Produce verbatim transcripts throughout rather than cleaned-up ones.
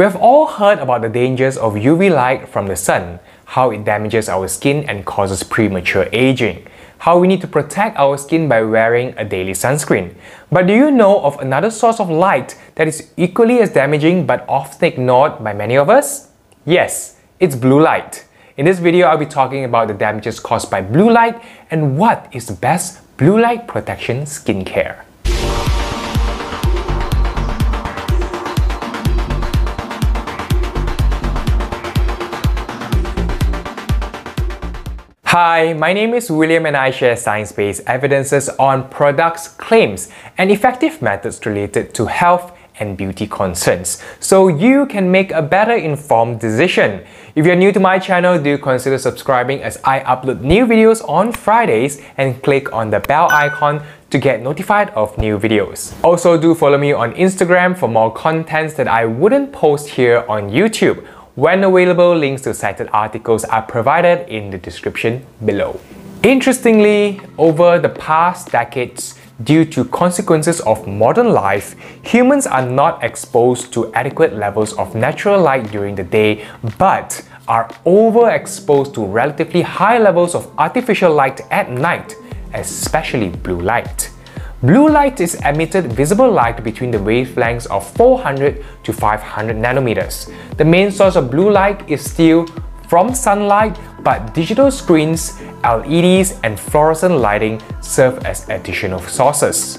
We have all heard about the dangers of U V light from the sun, how it damages our skin and causes premature aging, how we need to protect our skin by wearing a daily sunscreen. But do you know of another source of light that is equally as damaging but often ignored by many of us? Yes, it's blue light. In this video, I'll be talking about the damages caused by blue light and what is the best blue light protection skincare. Hi, my name is William and I share science-based evidences on products, claims, and effective methods related to health and beauty concerns, so you can make a better informed decision. If you're new to my channel, do consider subscribing as I upload new videos on Fridays and click on the bell icon to get notified of new videos. Also, do follow me on Instagram for more contents that I wouldn't post here on YouTube. When available, links to cited articles are provided in the description below. Interestingly, over the past decades, due to consequences of modern life, humans are not exposed to adequate levels of natural light during the day, but are overexposed to relatively high levels of artificial light at night, especially blue light. Blue light is emitted visible light between the wavelengths of four hundred to five hundred nanometers. The main source of blue light is still from sunlight, but digital screens, L E Ds, and fluorescent lighting serve as additional sources.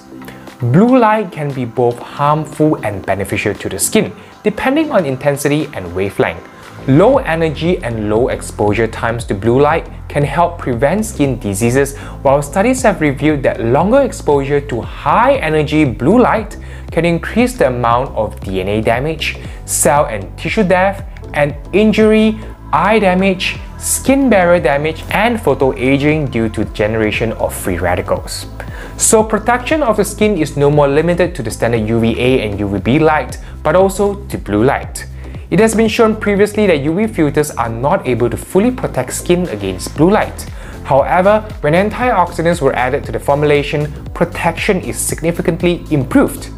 Blue light can be both harmful and beneficial to the skin, depending on intensity and wavelength. Low energy and low exposure times to blue light can help prevent skin diseases, while studies have revealed that longer exposure to high energy blue light can increase the amount of D N A damage, cell and tissue death, and injury, eye damage, skin barrier damage, and photoaging due to generation of free radicals. So protection of the skin is no more limited to the standard U V A and U V B light, but also to blue light. It has been shown previously that U V filters are not able to fully protect skin against blue light. However, when antioxidants were added to the formulation, protection is significantly improved.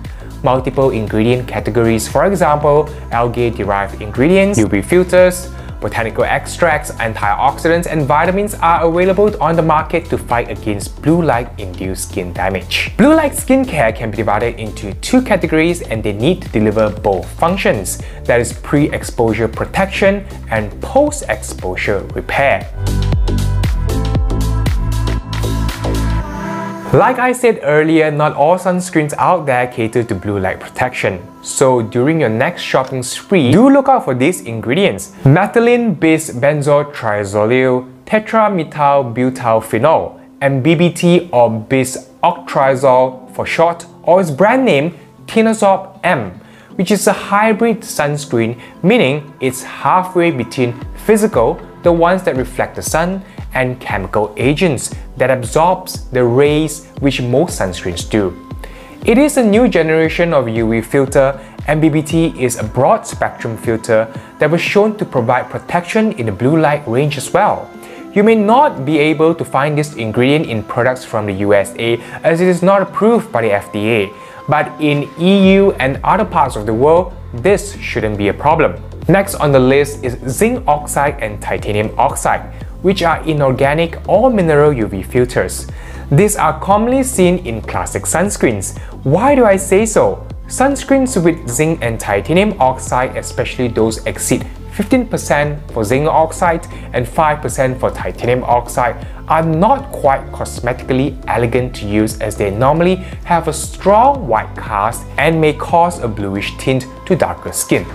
Multiple ingredient categories, for example, algae-derived ingredients, U V filters, botanical extracts, antioxidants, and vitamins are available on the market to fight against blue light-induced skin damage. Blue light skincare can be divided into two categories and they need to deliver both functions, that is pre-exposure protection and post-exposure repair. Like I said earlier, not all sunscreens out there cater to blue light protection. So during your next shopping spree, do look out for these ingredients: methylene bis benzotriazole, tetramethylbutylphenol, M B B T or bis-octriazole for short, or its brand name Kinosorb-M, which is a hybrid sunscreen, meaning it's halfway between physical, the ones that reflect the sun, and chemical agents that absorbs the rays, which most sunscreens do. It is a new generation of U V filter. M B B T is a broad spectrum filter that was shown to provide protection in the blue light range as well. You may not be able to find this ingredient in products from the U S A as it is not approved by the F D A, but in E U and other parts of the world, this shouldn't be a problem. Next on the list is zinc oxide and titanium oxide, which are inorganic or mineral U V filters. These are commonly seen in classic sunscreens. Why do I say so? Sunscreens with zinc and titanium oxide, especially those, exceed fifteen percent for zinc oxide and five percent for titanium oxide, are not quite cosmetically elegant to use as they normally have a strong white cast and may cause a bluish tint to darker skin.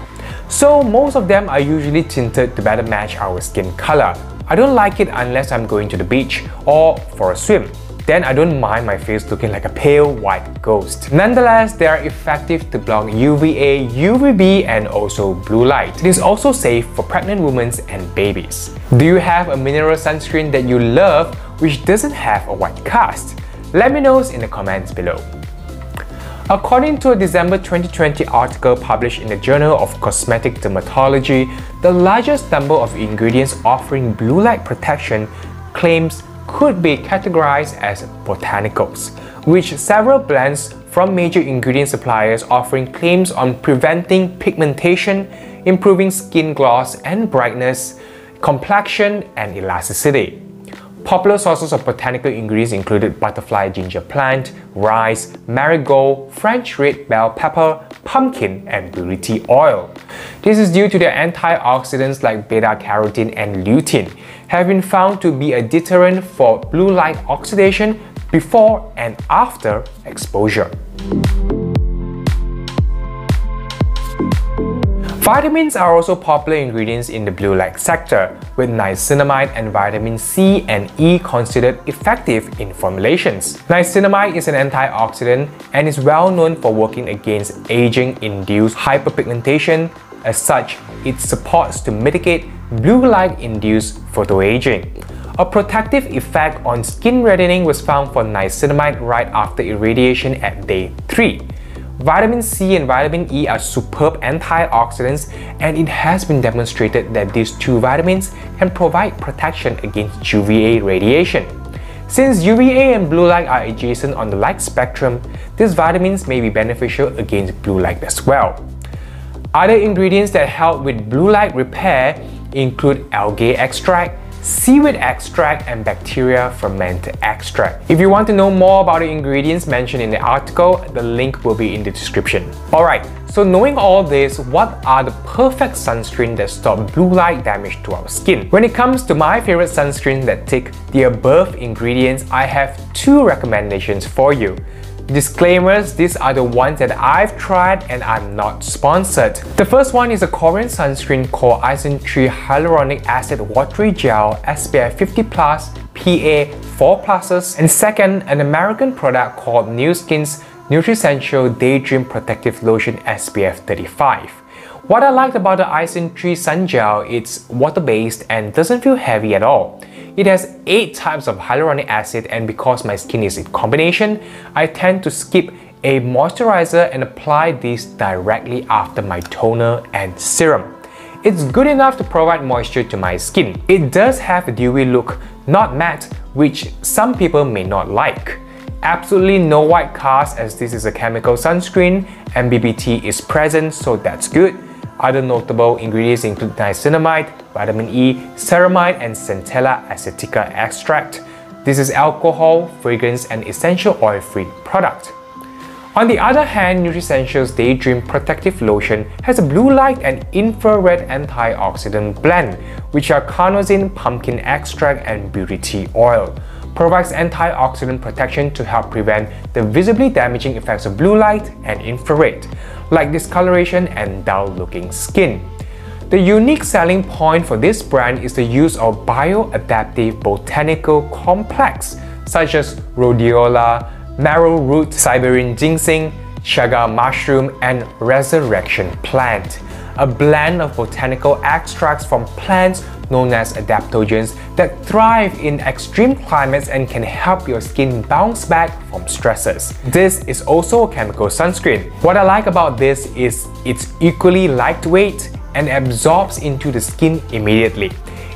So most of them are usually tinted to better match our skin color. I don't like it unless I'm going to the beach or for a swim. Then I don't mind my face looking like a pale white ghost. Nonetheless, they are effective to block U V A, U V B, and also blue light. It is also safe for pregnant women and babies. Do you have a mineral sunscreen that you love which doesn't have a white cast? Let me know in the comments below. According to a December twenty twenty article published in the Journal of Cosmetic Dermatology, the largest number of ingredients offering blue light protection claims could be categorized as botanicals, which several blends from major ingredient suppliers offering claims on preventing pigmentation, improving skin gloss and brightness, complexion and elasticity. Popular sources of botanical ingredients included butterfly ginger plant, rice, marigold, French red bell pepper, pumpkin and blue tea oil. This is due to their antioxidants like beta-carotene and lutein have been found to be a deterrent for blue light oxidation before and after exposure. Vitamins are also popular ingredients in the blue light sector, with niacinamide and vitamin C and E considered effective in formulations. Niacinamide is an antioxidant and is well known for working against aging-induced hyperpigmentation. As such, it supports to mitigate blue light-induced photoaging. A protective effect on skin reddening was found for niacinamide right after irradiation at day three. Vitamin C and vitamin E are superb antioxidants, and it has been demonstrated that these two vitamins can provide protection against U V A radiation. Since U V A and blue light are adjacent on the light spectrum, these vitamins may be beneficial against blue light as well. Other ingredients that help with blue light repair include algae extract, seaweed extract and bacteria ferment extract. If you want to know more about the ingredients mentioned in the article, the link will be in the description. Alright, so knowing all this, what are the perfect sunscreen that stop blue light damage to our skin? When it comes to my favorite sunscreens that tick the above ingredients, I have two recommendations for you. Disclaimers, these are the ones that I've tried and I'm not sponsored. The first one is a Korean sunscreen called Isntree Hyaluronic Acid Watery Gel S P F fifty plus, P A four pluses, and second, an American product called New Skin's Nutricential Daydream Protective Lotion S P F thirty-five. What I liked about the Isntree Sun Gel, it's water-based and doesn't feel heavy at all. It has eight types of hyaluronic acid, and because my skin is in combination, I tend to skip a moisturizer and apply this directly after my toner and serum. It's good enough to provide moisture to my skin. It does have a dewy look, not matte, which some people may not like. Absolutely no white cast as this is a chemical sunscreen, M B B T is present, so that's good. Other notable ingredients include niacinamide, vitamin E, ceramide, and centella asiatica extract. This is alcohol, fragrance, and essential oil-free product. On the other hand, Nutricentials Daydream Protective Lotion has a blue light and infrared antioxidant blend, which are carnosine, pumpkin extract, and beauty tea oil. Provides antioxidant protection to help prevent the visibly damaging effects of blue light and infrared, like discoloration and dull-looking skin. The unique selling point for this brand is the use of bioadaptive botanical complex such as rhodiola, marrow root, Siberian ginseng, chaga mushroom, and resurrection plant, a blend of botanical extracts from plants known as adaptogens that thrive in extreme climates and can help your skin bounce back from stresses. This is also a chemical sunscreen. What I like about this is it's equally lightweight and absorbs into the skin immediately.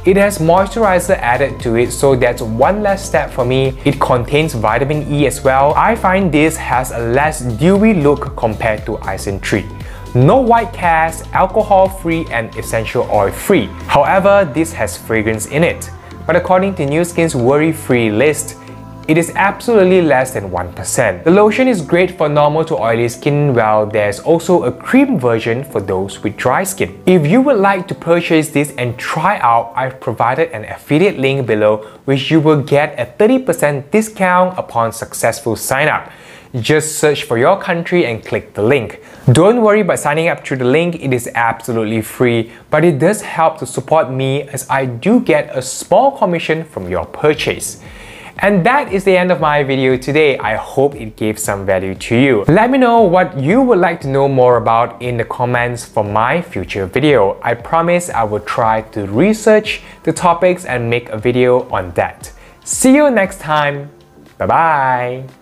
It has moisturizer added to it, so that's one less step for me. It contains vitamin E as well. I find this has a less dewy look compared to Isntree. No white cast, alcohol-free and essential oil-free. However, this has fragrance in it. But according to New Skin's worry-free list, it is absolutely less than one percent. The lotion is great for normal to oily skin, while there's also a cream version for those with dry skin. If you would like to purchase this and try out, I've provided an affiliate link below, which you will get a thirty percent discount upon successful sign-up. Just search for your country and click the link. Don't worry about signing up through the link, it is absolutely free, but it does help to support me as I do get a small commission from your purchase. And that is the end of my video today. I hope it gave some value to you. Let me know what you would like to know more about in the comments for my future video. I promise I will try to research the topics and make a video on that. See you next time. Bye-bye.